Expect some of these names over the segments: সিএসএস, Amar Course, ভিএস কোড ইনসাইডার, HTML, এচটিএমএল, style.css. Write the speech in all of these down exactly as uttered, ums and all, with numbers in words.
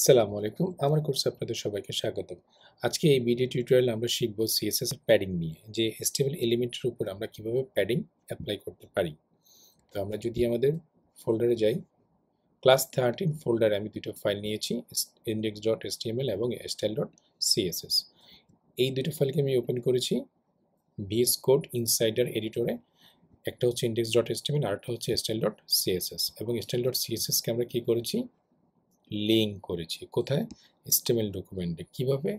আসসালামু আলাইকুম আমার কোর্সে আপনাদের সবাইকে স্বাগতম আজকে এই ভিডিও টিউটোরিয়াল আমরা শিখব সিএসএস এর প্যাডিং নিয়ে যে এচটিএমএল এলিমেন্টের উপর আমরা কিভাবে প্যাডিং অ্যাপ্লাই করতে পারি তো আমরা যদি আমাদের ফোল্ডারে যাই ক্লাস thirteen ফোল্ডারে আমি দুটো ফাইল নিয়েছি index.html এবং style.css এই দুটো ফাইলকে আমি ওপেন করেছি ভিএস কোড ইনসাইডার এডিটরে একটা হচ্ছে index.html আর একটা হচ্ছে style.css এবং style.css কে আমরা কি করেছি লিংক করেছি কোথায় এচটিএমএল ডকুমেন্টে কিভাবে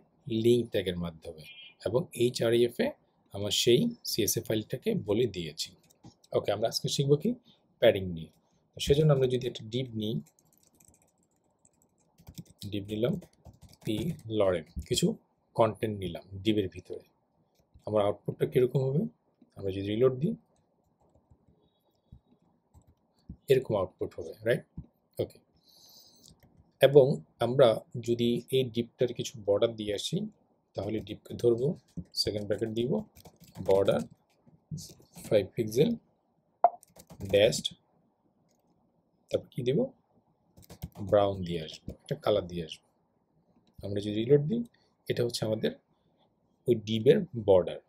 লিংক ট্যাগের মাধ্যমে এবং এইচআরএফ এ আমরা সেই সিএসএস ফাইলটাকে বলে দিয়েছি ওকে আমরা আজকে শিখব কি প্যাডিং নিয়ে তো সেজন্য আমরা যদি একটা ডিভ নিই ডিভ নিলাম পি লরেন কিছু কন্টেন্ট নিলাম ডিভের ভিতরে আমার আউটপুটটা কি রকম হবে আমরা যদি রিলোড দিই এরকম আউটপুট হবে রাইট ওকে এবং আমরা যদি এই ডিপটার কিছু বর্ডার দিয়ে আসি তাহলে ডিপকে ধরব সেকেন্ড ব্র্যাকেট দিব বর্ডার five পিক্সেল ড্যাশড তারপর কি দেব ব্রাউন দিয়ে আসবো একটা কালার দিয়ে আসবো আমরা যদি রিলোড দিই এটা হচ্ছে আমাদের ওই ডিপের বর্ডার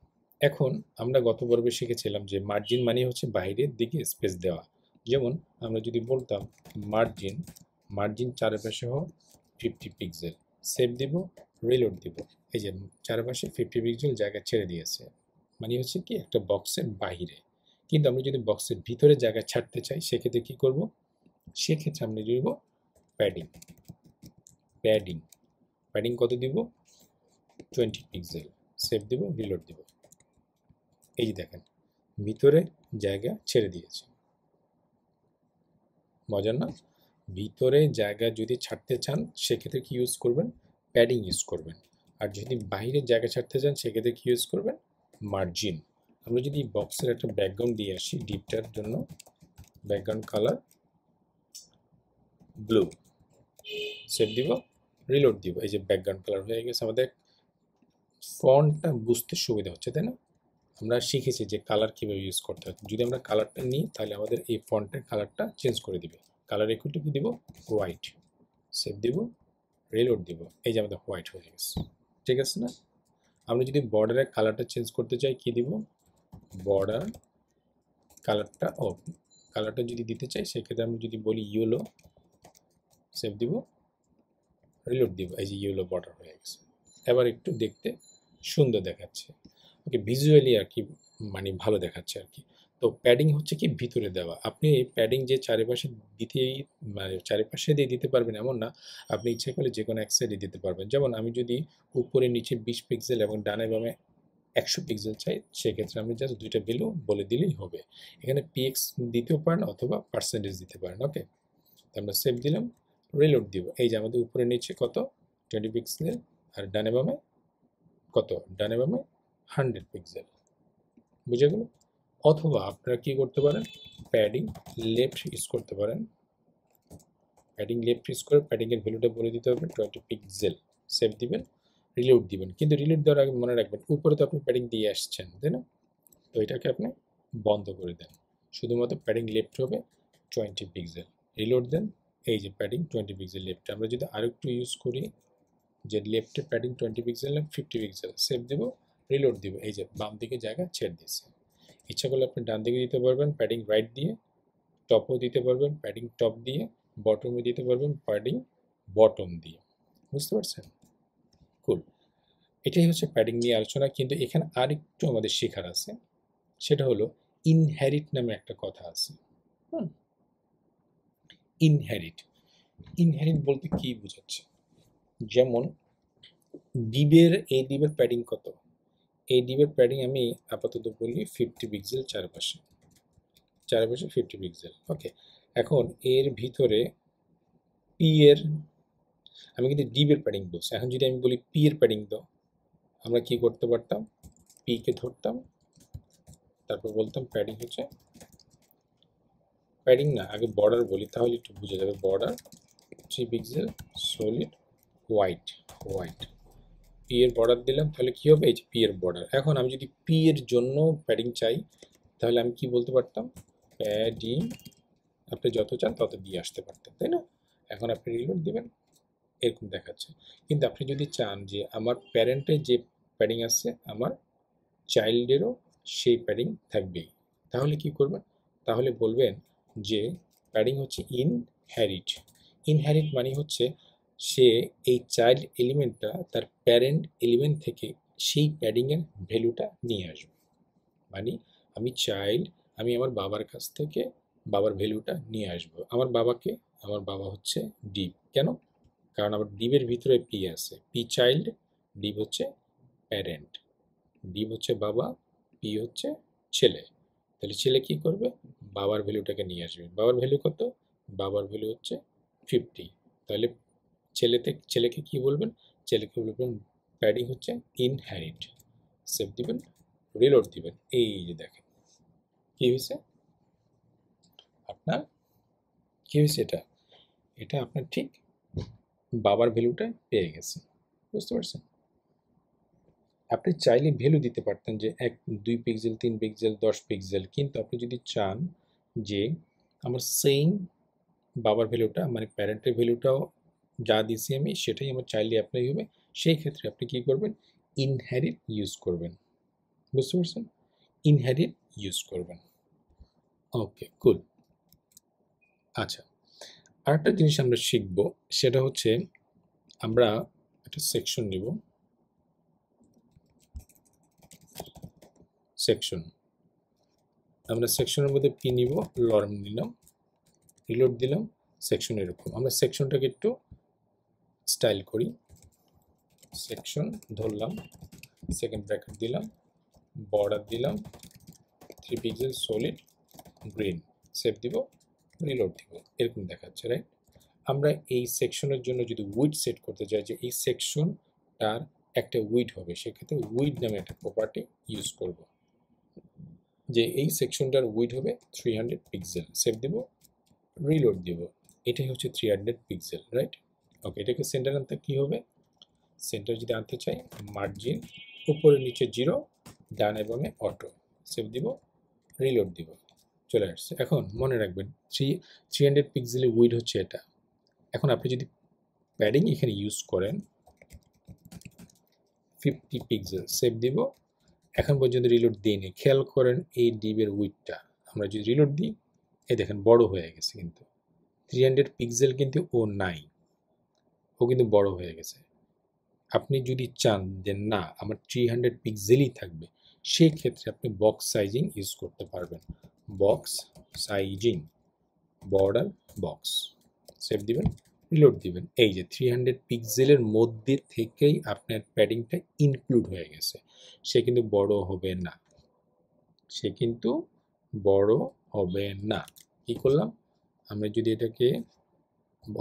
এখন আমরা গত পর্বে শিখেছিলাম যে মার্জিন মানে হচ্ছে বাইরের দিকে স্পেস দেওয়া যেমন আমরা যদি বলতাম মার্জিন মার্জিন চারপাশে হোক fifty পিক্সেল সেভ দেব রিলোড দেব এই যে চারপাশে fifty পিক্সেল জায়গা ছেড়ে দিয়েছে মানে হচ্ছে কি একটা বক্সের বাইরে কিন্তু আমরা যদি বক্সের ভিতরে জায়গা ছাড়তে চাই সেক্ষেত্রে কি করব সেক্ষেত্রে আমরা দিব প্যাডিং প্যাডিং প্যাডিং কত দিব twenty পিক্সেল সেভ দেব রিলোড দেব এই যে দেখেন ভিতরে জায়গা ছেড়ে দিয়েছে মজার না ভিতরে জায়গা যদি ছাড়তে চান সেক্ষেত্রে কি ইউজ করবেন প্যাডিং ইউজ করবেন আর যদি বাইরে জায়গা ছাড়তে চান সেক্ষেত্রে কি ইউজ করবেন মার্জিন আমরা যদি বক্সের একটা ব্যাকগ্রাউন্ড দিয়ে আসি ডিপটার জন্য ব্যাকগ্রাউন্ড কালার ব্লু সেভ দিব রিলোড দিব এই যে ব্যাকগ্রাউন্ড কালার হয়ে গেছে আমাদের ফন্টটা বুঝতে সুবিধা হচ্ছে তাই না আমরা শিখেছি যে কালার কীভাবে ইউজ করতে হয় যদি আমরা কালারটা নিই তাহলে আমাদের এই ফন্টের কালারটা চেঞ্জ করে দিবে কালার ইকুয়াল টু কি দিব হোয়াইট সেভ দিব রিলোড দিব এই যে আমাদের হোয়াইট হয়ে গেছে ঠিক আছে না আমরা যদি বর্ডারের কালারটা চেঞ্জ করতে চাই কি দিব বর্ডার কালারটা অফ কালারটা যদি দিতে চাই সেক্ষেত্রে আমি যদি বলি ইয়েলো সেভ দিব রিলোড দিব এই যে ইয়েলো বর্ডার হয়ে গেছে এবার একটু দেখতে সুন্দর দেখাচ্ছে ওকে ভিজুয়ালি আর কি মানে ভালো দেখাচ্ছে আর কি তো প্যাডিং হচ্ছে কি ভিতরে দেওয়া আপনি প্যাডিং যে চারিপাশে দিতে মানে চারিপাশে দিয়ে দিতে পারবেন এমন না আপনি ইচ্ছে করলে যে কোনো এক সাইডে দিতে পারবেন যেমন আমি যদি উপরে নিচে বিশ পিক্সেল এবং ডানে বামে একশো পিক্সেল চাই সেক্ষেত্রে আমি জাস্ট দুইটা ভ্যালু বলে দিলেই হবে এখানে পিএক্স দিতেও পারেন অথবা পার্সেন্টেজ দিতে পারেন ওকে তো আমরা সেভ দিলাম রিলোড দিব এই যে আমাদের উপরে নিচে কত টোয়েন্টি পিক্সেল আর ডানে বামে কত ডানে বামে হান্ড্রেড পিক্সেল বুঝে গেল অথবা আপনারা কি করতে পারেন প্যাডিং লেফট ইউজ করতে পারেন প্যাডিং লেফট ইউজ করে প্যাডিংয়ের ভ্যালুটা বলে দিতে হবে টোয়েন্টি পিক্সেল সেভ দিবেন রিলোড দিবেন কিন্তু রিলোড দেওয়ার আগে মনে রাখবেন উপরে তো আপনি প্যাডিং দিয়ে আসছেন তাই না তো এটাকে আপনি বন্ধ করে দেন শুধুমাত্র প্যাডিং লেফট হবে টোয়েন্টি পিক্সেল রিলোড দেন এই যে প্যাডিং টোয়েন্টি পিক্সেল লেফট আমরা যদি আরেকটু ইউজ করি যে লেফটে প্যাডিং টোয়েন্টি পিক্সেল না ফিফটি পিক্সেল সেভ দেবো রিলোড দেবো এই যে বাম দিকে জায়গা ছেড়ে দিয়েছে ইচ্ছা করলে আপনি ডান দিকে দিতে পারবেন প্যাডিং রাইট দিয়ে টপও দিতে পারবেন প্যাডিং টপ দিয়ে বটমে দিতে পারবেন প্যাডিং বটম দিয়ে বুঝতে পারছেন কুল এটাই হচ্ছে প্যাডিং নিয়ে আলোচনা কিন্তু এখানে আরেকটু আমাদের শেখার আছে সেটা হলো ইনহেরিট নামে একটা কথা আছে হুম ইনহেরিট ইনহেরিট বলতে কী বোঝাচ্ছে যেমন ডিবের এই ডিবের প্যাডিং কত এই ডিপের প্যাডিং আমি আপাতত বলি ফিফটি পিক্সেল চারপাশে চারপাশে ফিফটি পিক্সেল ওকে এখন এর ভিতরে পি এর আমি কিন্তু ডিপের প্যাডিং বলছি এখন যদি আমি বলি পি এর প্যাডিং দাও আমরা কি করতে পারতাম পিকে ধরতাম তারপর বলতাম প্যাডিং হচ্ছে প্যাডিং না আগে বর্ডার বলি তাহলে একটু বুঝে যাবে border three pixel solid white white P এর বর্ডার দিলাম তাহলে কী হবে এই যে পি এর বর্ডার এখন আমি যদি পি এর জন্য প্যাডিং চাই তাহলে আমি কি বলতে পারতাম প্যাডিং আপনি যত চান তত দিয়ে আসতে পারতেন তাই না এখন আপনি রিলোড দেবেন এরকম দেখাচ্ছে। কিন্তু আপনি যদি চান যে আমার প্যারেন্টের যে প্যাডিং আছে আমার চাইল্ডেরও সেই প্যাডিং থাকবেই, তাহলে কি করবেন? তাহলে বলবেন যে প্যাডিং হচ্ছে ইনহেরিট। ইনহেরিট মানে হচ্ছে সে এই চাইল্ড এলিমেন্টটা তার প্যারেন্ট এলিমেন্ট থেকে সেই প্যাডিংয়ের ভ্যালুটা নিয়ে আসবে। মানে আমি চাইল্ড, আমি আমার বাবার কাছ থেকে বাবার ভ্যালুটা নিয়ে আসবো। আমার বাবাকে, আমার বাবা হচ্ছে ডিভ। কেন? কারণ আমার ডিভের ভিতরে পি আছে, পি চাইল্ড, ডিভ হচ্ছে প্যারেন্ট, ডিভ হচ্ছে বাবা, পি হচ্ছে ছেলে। তাহলে ছেলে কি করবে? বাবার ভ্যালুটাকে নিয়ে আসবে। বাবার ভ্যালু কত? বাবার ভ্যালু হচ্ছে ফিফটি। তাহলে ছেলেতে ছেলেকে কি বলবেন? ছেলেকে বলবেন প্যাডিং হচ্ছে ইনহেরিট। সেভ দিবেন, রিলোড দিবেন, এই যে দেখেন কি হয়েছে আপনার। কি হয়েছে? এটা এটা আপনার ঠিক বাবার ভ্যালুটা পেয়ে গেছে, বুঝতে পারছেন? আপনি চাইলে ভ্যালু দিতে পারতেন যে এক দুই পিক্সেল, তিন পিক্সেল, দশ পিক্সেল, কিন্তু আপনি যদি চান যে আমার সেম বাবার ভ্যালুটা, মানে প্যারেন্টের ভ্যালুটাও যা দিয়েছি আমি সেটাই আমার চাইলে অ্যাপ্লাই হবে, সেই ক্ষেত্রে আপনি কি করবেন? ইনহেরিট ইউজ করবেন, বুঝতে পারছেন? ইনহেরিট ইউজ করবেন। ওকে, কুল। আচ্ছা, আরেকটা জিনিস আমরা শিখব, সেটা হচ্ছে আমরা একটা সেকশন নিব, সেকশন। আমরা সেকশনের মধ্যে পি নিব, লরম নিলাম, রিলোড দিলাম, সেকশন এরকম। আমরা সেকশনটাকে একটু স্টাইল করি। সেকশন ধরলাম, সেকেন্ড ব্র্যাকেট দিলাম, বর্ডার দিলাম, three pixel solid green, save দিব, রিলোড দিব, এরকম দেখাচ্ছে, রাইট? আমরা এই সেকশনের জন্য যদি উইড সেট করতে চাই যে এই সেকশনটার একটা উইড হবে, সেক্ষেত্রে উইড নামে একটা প্রপার্টি ইউজ করব, যে এই সেকশনটার উইড হবে থ্রি হান্ড্রেড পিক্সেল, সেভ দিব, রিলোড দিব, এটাই হচ্ছে three hundred pixel, right? Okay, এটাকে সেন্টার আনতে কী হবে? সেন্টার যদি আনতে চাই মার্জিন উপরে নিচে জিরো, ডান এবং অটো, সেভ দিব, রিলোড দিব, চলে আসছে। এখন মনে রাখবেন থ্রি থ্রি হান্ড্রেড পিক্সেলের উইড হচ্ছে এটা। এখন আপনি যদি প্যাডিং এখানে ইউজ করেন ফিফটি পিক্সেল, সেভ দিব, এখন পর্যন্ত রিলোড দিইনি, খেয়াল করেন এই ডিবের উইডটা। আমরা যদি রিলোড দিই, এই দেখেন বড় হয়ে গেছে, কিন্তু থ্রি হান্ড্রেড পিক্সেল কিন্তু ও নাই, ও কিন্তু বড় হয়ে গেছে। আপনি যদি চান যে না আমার থ্রি হান্ড্রেড পিক্সেলই থাকবে, সেই ক্ষেত্রে আপনি বক্স সাইজিং ইউজ করতে পারবেন, box sizing, border box, save দিবেন, রিলোড দিবেন, এই যে থ্রি হান্ড্রেড পিক্সেলের মধ্যে থেকেই আপনার প্যাডিংটা ইনক্লুড হয়ে গেছে। সে কিন্তু বড় হবে না, সে কিন্তু বড় হবে না। কি করলাম? আমরা যদি এটাকে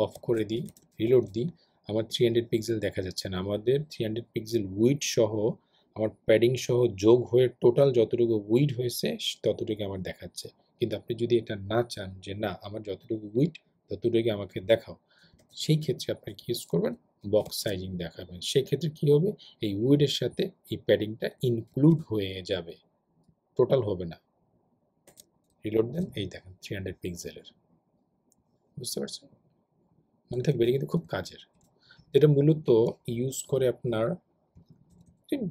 অফ করে দিই, রিলোড দিই, আমার থ্রি হান্ড্রেড পিক্সেল দেখা যাচ্ছে না। আমাদের থ্রি হান্ড্রেড পিক্সেল উইড সহ, আমার প্যাডিং সহ যোগ হয়ে টোটাল যতটুকু উইড হয়েছে ততটুকু আমার দেখাচ্ছে। কিন্তু আপনি যদি এটা না চান যে না আমার যতটুকু উইড ততটুকু আমাকে দেখাও, সেই ক্ষেত্রে আপনি কি ইউজ করবেন? বক্স সাইজিং দেখাবেন। সেক্ষেত্রে কি হবে? এই উইডের সাথে এই প্যাডিংটা ইনক্লুড হয়ে যাবে, টোটাল হবে না। রিলোড দেন, এই দেখেন থ্রি হান্ড্রেড পিক্সেলের, বুঝতে পারছেন? মনে থাকবে, এটা কিন্তু খুব কাজের। এটা মূলত ইউজ করে আপনার,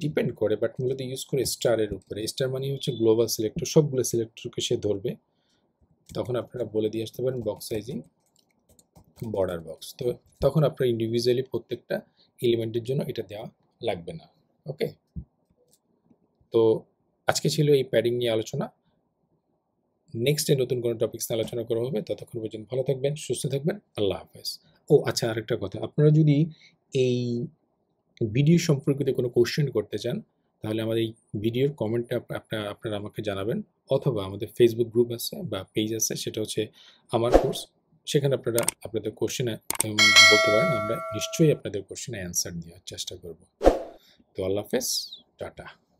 ডিপেন্ড করে, বাট মূলত ইউজ করে স্টারের উপরে। স্টার মানে হচ্ছে গ্লোবাল সিলেক্টর, সবগুলো সিলেক্টরকে সে ধরবে। তখন আপনারা বলে দিয়ে আসতে পারেন বক্স সাইজিং, বর্ডার বক্স, তো তখন আপনার ইন্ডিভিজুয়ালি প্রত্যেকটা এলিমেন্টের জন্য এটা দেওয়া লাগবে না। ওকে, তো আজকে ছিল এই প্যাডিং নিয়ে আলোচনা। নেক্সট এ নতুন কোনো টপিকস নিয়ে আলোচনা করা হবে। ততক্ষণ পর্যন্ত ভালো থাকবেন, সুস্থ থাকবেন, আল্লাহ হাফেজ। ও আচ্ছা, আরেকটা কথা, আপনারা যদি এই ভিডিও সম্পর্কিত কোনো কোশ্চেন করতে চান, তাহলে আমাদের এই ভিডিওর কমেন্টটা আপনারা আপনারা আমাকে জানাবেন, অথবা আমাদের ফেসবুক গ্রুপ আছে বা পেজ আছে, সেটা হচ্ছে আমার কোর্স, সেখানে আপনারা আপনাদের কোশ্চেন বলতে পারেন, আমরা নিশ্চয়ই আপনাদের কোশ্চেনে অ্যান্সার দেওয়ার চেষ্টা করব। তো আল্লাহ হাফেজ, টাটা।